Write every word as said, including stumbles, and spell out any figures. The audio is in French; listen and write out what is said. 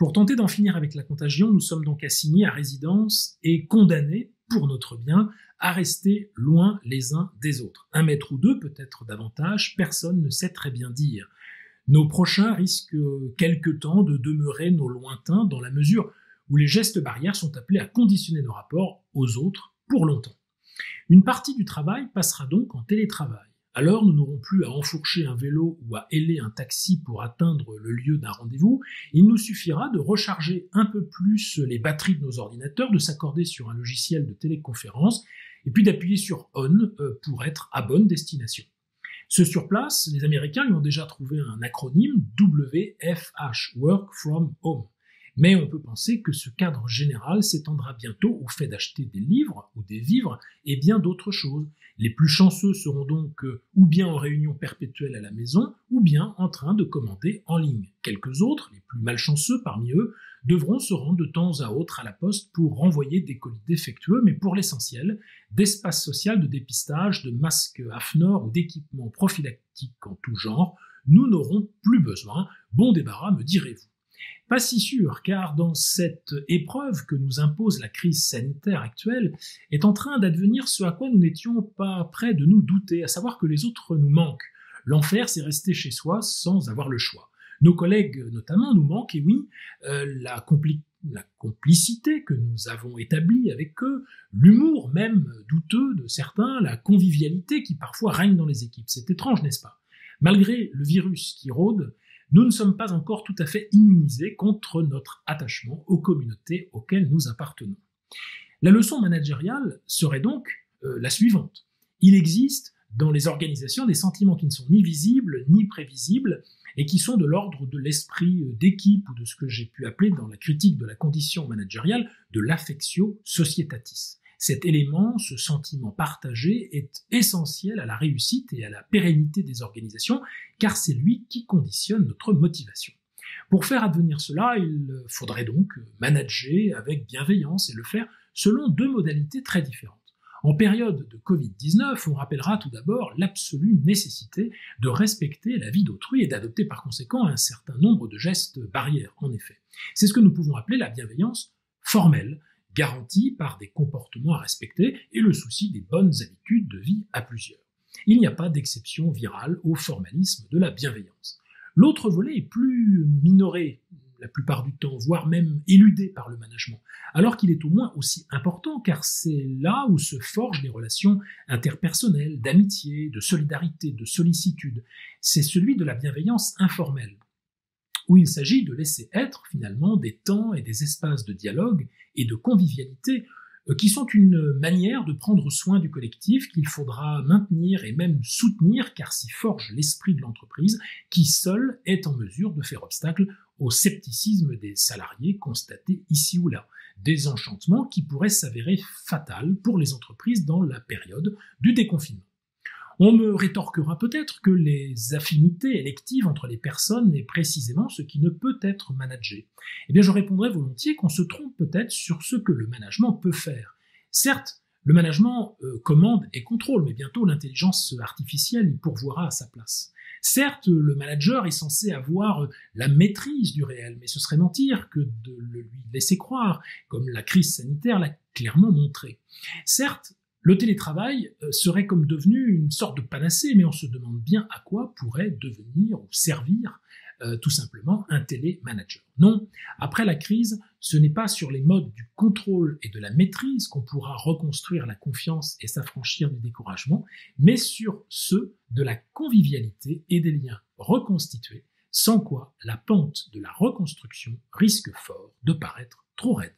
Pour tenter d'en finir avec la contagion, nous sommes donc assignés à résidence et condamnés, pour notre bien, à rester loin les uns des autres. Un mètre ou deux, peut-être davantage, personne ne sait très bien dire. Nos prochains risquent quelque temps de demeurer nos lointains dans la mesure où les gestes barrières sont appelés à conditionner nos rapports aux autres pour longtemps. Une partie du travail passera donc en télétravail. Alors nous n'aurons plus à enfourcher un vélo ou à héler un taxi pour atteindre le lieu d'un rendez-vous, il nous suffira de recharger un peu plus les batteries de nos ordinateurs, de s'accorder sur un logiciel de téléconférence et puis d'appuyer sur « on » pour être à bonne destination. Ce surplace, les Américains lui ont déjà trouvé un acronyme W F H, « Work from Home ». Mais on peut penser que ce cadre général s'étendra bientôt au fait d'acheter des livres ou des vivres et bien d'autres choses. Les plus chanceux seront donc euh, ou bien en réunion perpétuelle à la maison, ou bien en train de commander en ligne. Quelques autres, les plus malchanceux parmi eux, devront se rendre de temps à autre à la poste pour renvoyer des colis défectueux, mais pour l'essentiel, d'espace social, de dépistage, de masques AFNOR ou d'équipements prophylactiques en tout genre, nous n'aurons plus besoin. Bon débarras, me direz-vous. Pas si sûr, car dans cette épreuve que nous impose la crise sanitaire actuelle, est en train d'advenir ce à quoi nous n'étions pas près de nous douter, à savoir que les autres nous manquent. L'enfer, c'est rester chez soi sans avoir le choix. Nos collègues, notamment, nous manquent, et oui, euh, la, compli- la complicité que nous avons établie avec eux, l'humour même douteux de certains, la convivialité qui parfois règne dans les équipes. C'est étrange, n'est-ce pas? Malgré le virus qui rôde, nous ne sommes pas encore tout à fait immunisés contre notre attachement aux communautés auxquelles nous appartenons. La leçon managériale serait donc euh, la suivante. Il existe dans les organisations des sentiments qui ne sont ni visibles ni prévisibles et qui sont de l'ordre de l'esprit d'équipe ou de ce que j'ai pu appeler dans la critique de la condition managériale de l'affectio societatis. Cet élément, ce sentiment partagé, est essentiel à la réussite et à la pérennité des organisations, car c'est lui qui conditionne notre motivation. Pour faire advenir cela, il faudrait donc manager avec bienveillance et le faire selon deux modalités très différentes. En période de covid dix-neuf, on rappellera tout d'abord l'absolue nécessité de respecter la vie d'autrui et d'adopter par conséquent un certain nombre de gestes barrières, en effet. C'est ce que nous pouvons appeler la bienveillance formelle, garantie par des comportements à respecter et le souci des bonnes habitudes de vie à plusieurs. Il n'y a pas d'exception virale au formalisme de la bienveillance. L'autre volet est plus minoré la plupart du temps, voire même éludé par le management, alors qu'il est au moins aussi important car c'est là où se forgent les relations interpersonnelles, d'amitié, de solidarité, de sollicitude. C'est celui de la bienveillance informelle, où il s'agit de laisser être finalement des temps et des espaces de dialogue et de convivialité qui sont une manière de prendre soin du collectif qu'il faudra maintenir et même soutenir car s'y forge l'esprit de l'entreprise qui seul est en mesure de faire obstacle au scepticisme des salariés constatés ici ou là. Des enchantements qui pourraient s'avérer fatals pour les entreprises dans la période du déconfinement. On me rétorquera peut-être que les affinités électives entre les personnes est précisément ce qui ne peut être managé. Eh bien, je répondrai volontiers qu'on se trompe peut-être sur ce que le management peut faire. Certes, le management euh, commande et contrôle, mais bientôt l'intelligence artificielle y pourvoira à sa place. Certes, le manager est censé avoir la maîtrise du réel, mais ce serait mentir que de le lui laisser croire, comme la crise sanitaire l'a clairement montré. Certes, le télétravail serait comme devenu une sorte de panacée, mais on se demande bien à quoi pourrait devenir ou servir euh, tout simplement un télémanager. Non, après la crise, ce n'est pas sur les modes du contrôle et de la maîtrise qu'on pourra reconstruire la confiance et s'affranchir du découragement, mais sur ceux de la convivialité et des liens reconstitués, sans quoi la pente de la reconstruction risque fort de paraître trop raide.